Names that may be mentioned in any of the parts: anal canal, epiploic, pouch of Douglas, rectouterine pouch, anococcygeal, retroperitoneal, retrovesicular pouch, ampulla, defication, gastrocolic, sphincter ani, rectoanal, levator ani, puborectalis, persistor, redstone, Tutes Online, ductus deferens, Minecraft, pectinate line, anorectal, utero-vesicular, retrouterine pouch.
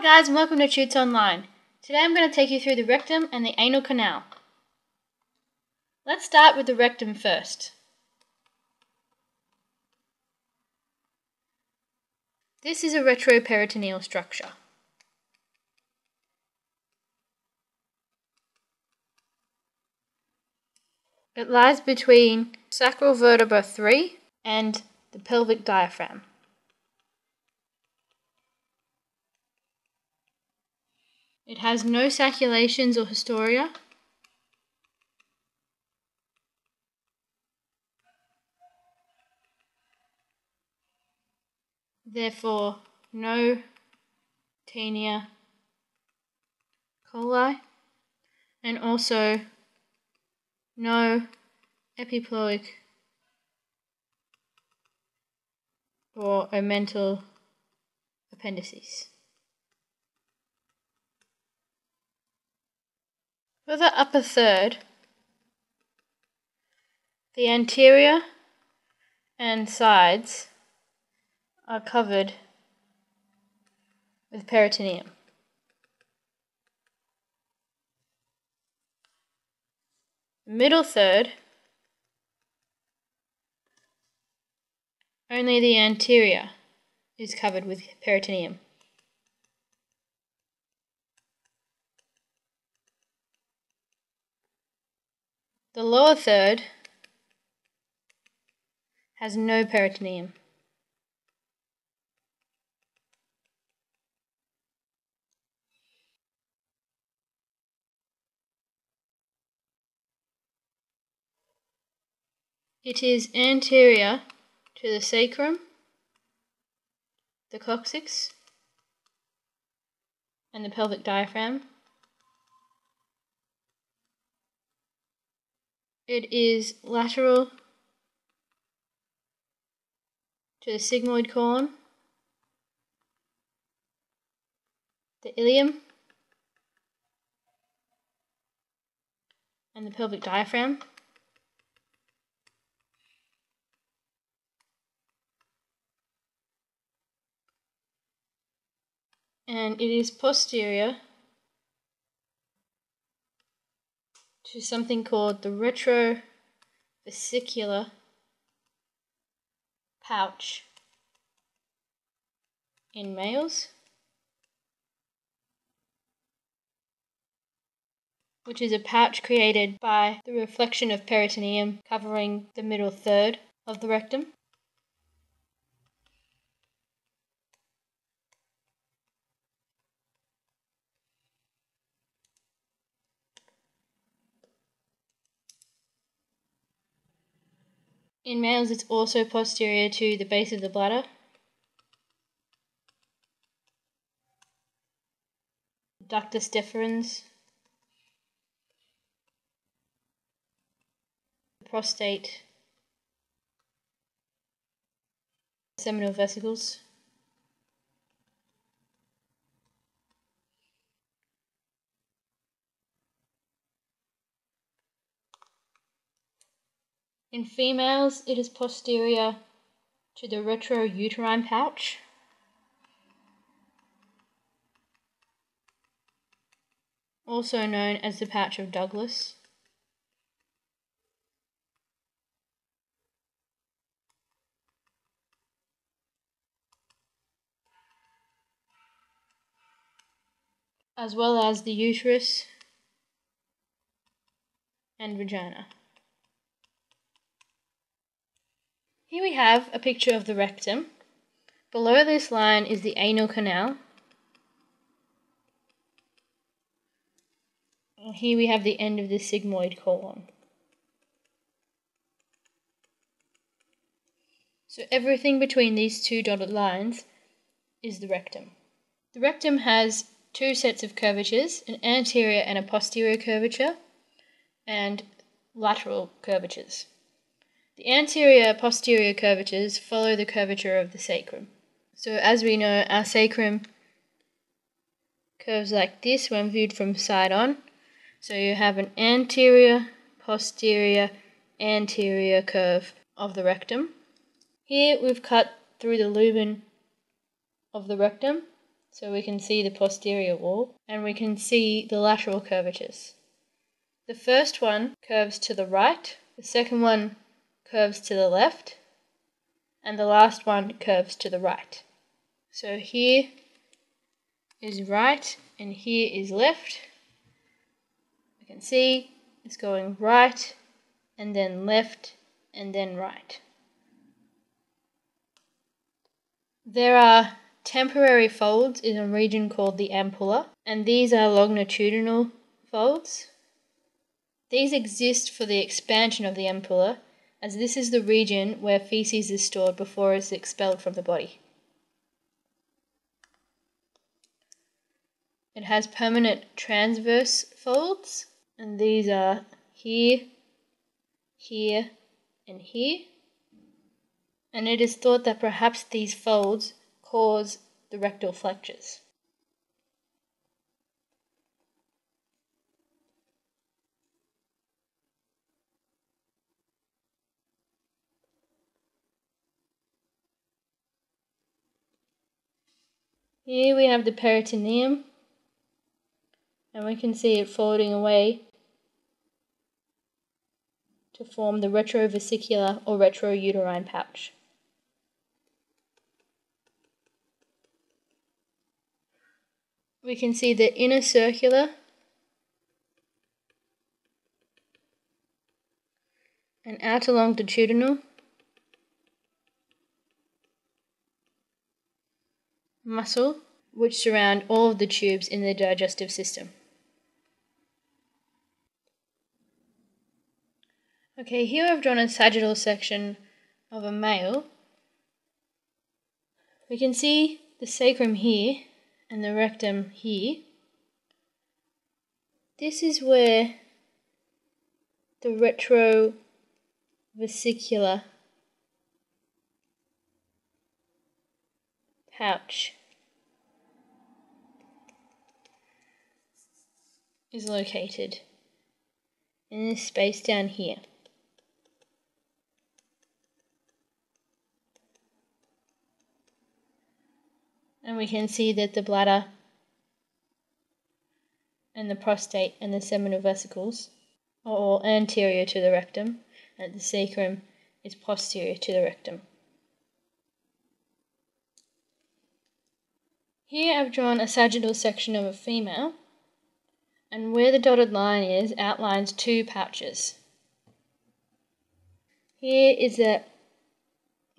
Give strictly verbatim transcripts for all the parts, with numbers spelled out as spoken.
Hi guys, and welcome to Tutes Online. Today I'm going to take you through the rectum and the anal canal. Let's start with the rectum first. This is a retroperitoneal structure. It lies between sacral vertebra three and the pelvic diaphragm. It has no sacculations or historia. Therefore, no tinea coli, and also no epiploic or omental appendices. For the upper third, the anterior and sides are covered with peritoneum. The middle third, only the anterior is covered with peritoneum. The lower third has no peritoneum. It is anterior to the sacrum, the coccyx, and the pelvic diaphragm. It is lateral to the sigmoid column, the ilium, and the pelvic diaphragm. And it is posterior to something called the retrovesicular pouch in males, which is a pouch created by the reflection of peritoneum covering the middle third of the rectum. In males, it's also posterior to the base of the bladder, ductus deferens, the prostate, seminal vesicles. In females, it is posterior to the retrouterine pouch. Also known as the pouch of Douglas. As well as the uterus and vagina. Here we have a picture of the rectum. Below this line is the anal canal. And here we have the end of the sigmoid colon. So everything between these two dotted lines is the rectum. The rectum has two sets of curvatures, an anterior and a posterior curvature, and lateral curvatures. The anterior-posterior curvatures follow the curvature of the sacrum. So as we know, our sacrum curves like this when viewed from side on. So you have an anterior, posterior, anterior curve of the rectum. Here we've cut through the lumen of the rectum So we can see the posterior wall, and we can see the lateral curvatures. The first one curves to the right, the second one curves to the left, and the last one curves to the right. So here is right and here is left. You can see it's going right and then left and then right. There are temporary folds in a region called the ampulla, and these are longitudinal folds. These exist for the expansion of the ampulla, as this is the region where feces is stored before it's expelled from the body. It has permanent transverse folds, and these are here, here, and here. And it is thought that perhaps these folds cause the rectal flexures. Here we have the peritoneum, and we can see it folding away to form the retrovesicular or retrouterine pouch. We can see the inner circular and outer longitudinal, muscle, which surround all of the tubes in the digestive system. Okay, here I've drawn a sagittal section of a male. We can see the sacrum here and the rectum here. This is where the retrovesicular pouch is located, in this space down here. And we can see that the bladder and the prostate and the seminal vesicles are all anterior to the rectum, and the sacrum is posterior to the rectum. Here I've drawn a sagittal section of a female, and where the dotted line is outlines two pouches. Here is a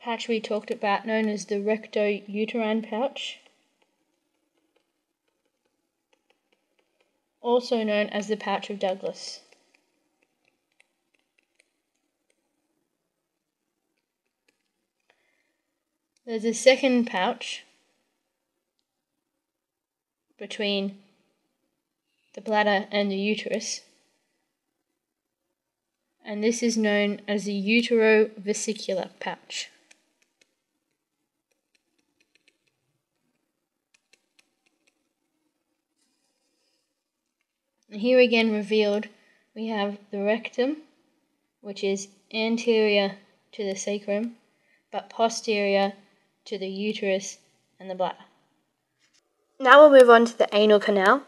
pouch we talked about known as the rectouterine pouch, also known as the pouch of Douglas. There's a second pouch between the bladder and the uterus, and this is known as the utero-vesicular pouch. And here again revealed, we have the rectum, which is anterior to the sacrum but posterior to the uterus and the bladder. Now we'll move on to the anal canal.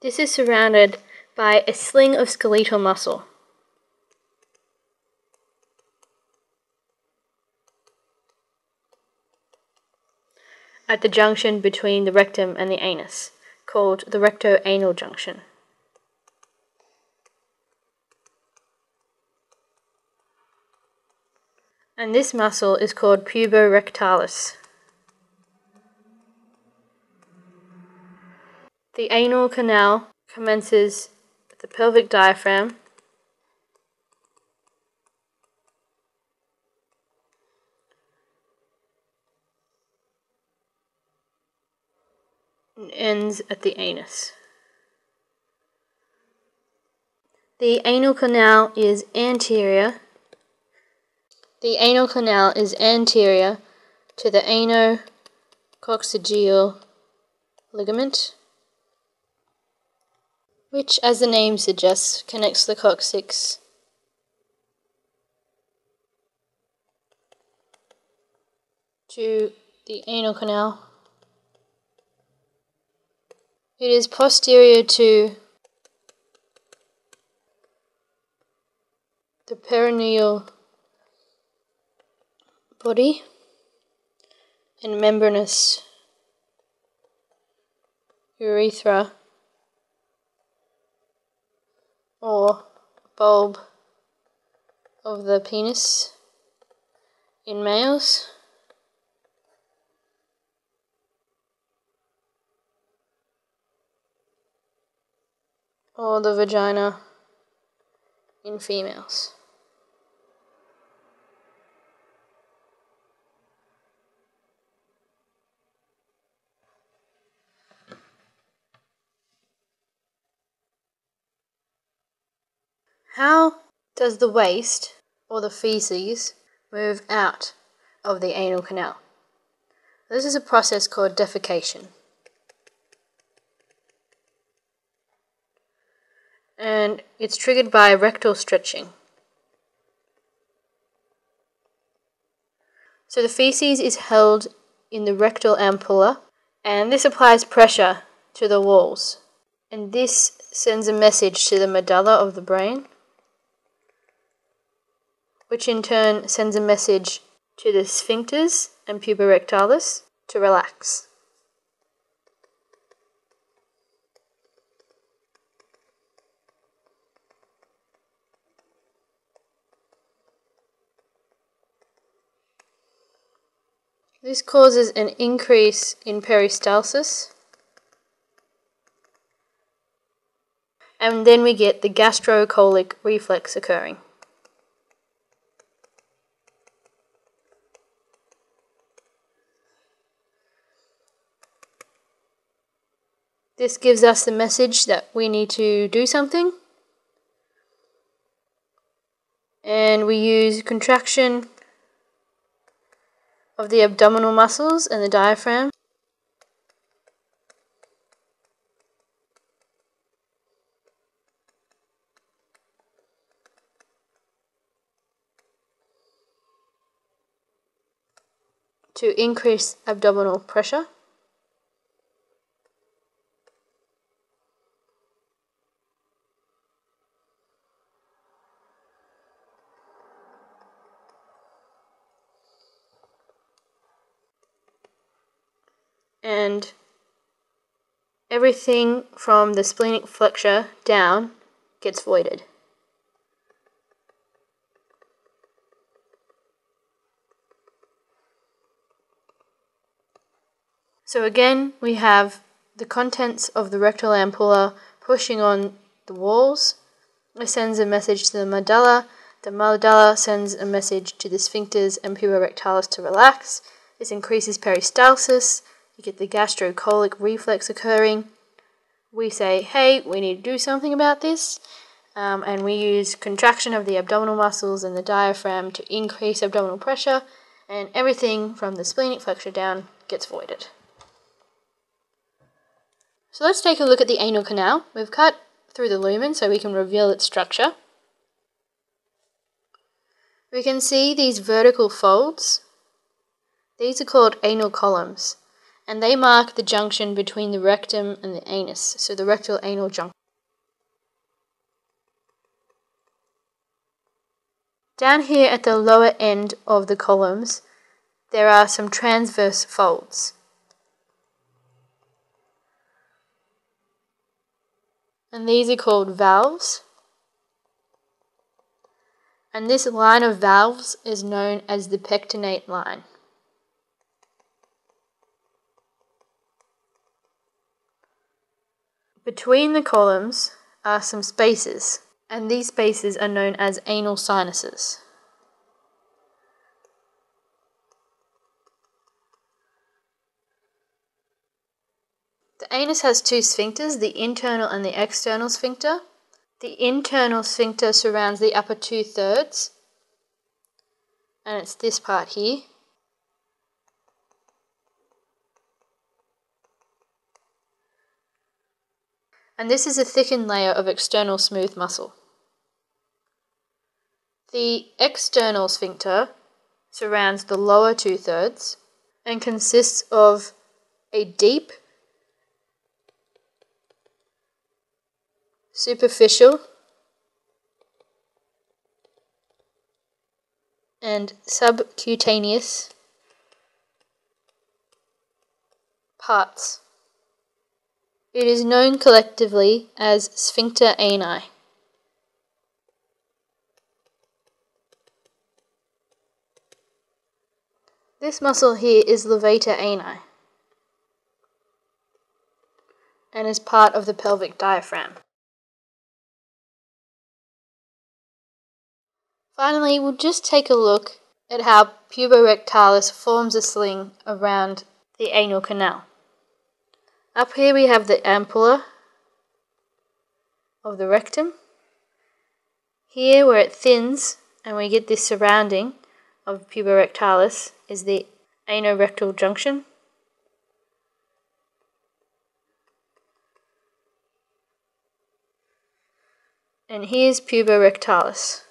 This is surrounded by a sling of skeletal muscle. At the junction between the rectum and the anus, called the rectoanal junction. And this muscle is called puborectalis. The anal canal commences at the pelvic diaphragm and ends at the anus. The anal canal is anterior. The anal canal is anterior to the anococcygeal ligament, which, as the name suggests, connects the coccyx to the anal canal. It is posterior to the perineal body and membranous urethra or bulb of the penis in males, or the vagina in females. How does the waste or the feces move out of the anal canal? This is a process called defecation. And it's triggered by rectal stretching. So the feces is held in the rectal ampulla, and this applies pressure to the walls. And this sends a message to the medulla of the brain, which in turn sends a message to the sphincters and puborectalis to relax. This causes an increase in peristalsis, and then we get the gastrocolic reflex occurring. This gives us the message that we need to do something, and we use contraction of the abdominal muscles and the diaphragm to increase abdominal pressure. And everything from the splenic flexure down gets voided. So again, we have the contents of the rectal ampulla pushing on the walls. It sends a message to the medulla. The medulla sends a message to the sphincters and puborectalis to relax. This increases peristalsis. You get the gastrocolic reflex occurring. We say, hey, we need to do something about this. Um, and we use contraction of the abdominal muscles and the diaphragm to increase abdominal pressure. And everything from the splenic flexure down gets voided. So let's take a look at the anal canal. We've cut through the lumen so we can reveal its structure. We can see these vertical folds. These are called anal columns, and they mark the junction between the rectum and the anus, so the rectal anal junction. Down here at the lower end of the columns, there are some transverse folds. And these are called valves. And this line of valves is known as the pectinate line. Between the columns are some spaces, and these spaces are known as anal sinuses. The anus has two sphincters, the internal and the external sphincter. The internal sphincter surrounds the upper two-thirds, and it's this part here. And this is a thickened layer of external smooth muscle. The external sphincter surrounds the lower two-thirds, and consists of a deep, superficial, and subcutaneous parts. It is known collectively as sphincter ani. This muscle here is levator ani and is part of the pelvic diaphragm. Finally, we'll just take a look at how puborectalis forms a sling around the anal canal. Up here we have the ampulla of the rectum. Here, where it thins and we get this surrounding of puborectalis, is the anorectal junction. And here's puborectalis.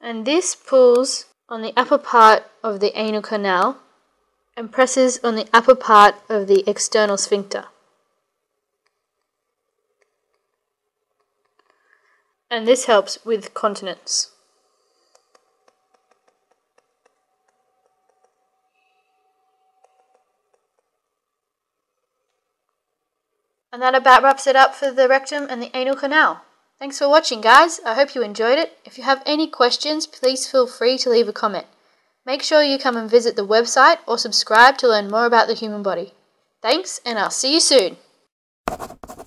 And this pulls on the upper part of the anal canal and presses on the upper part of the external sphincter. And this helps with continence. And that about wraps it up for the rectum and the anal canal. Thanks for watching, guys. I hope you enjoyed it. If you have any questions, please feel free to leave a comment. Make sure you come and visit the website or subscribe to learn more about the human body. Thanks, and I'll see you soon.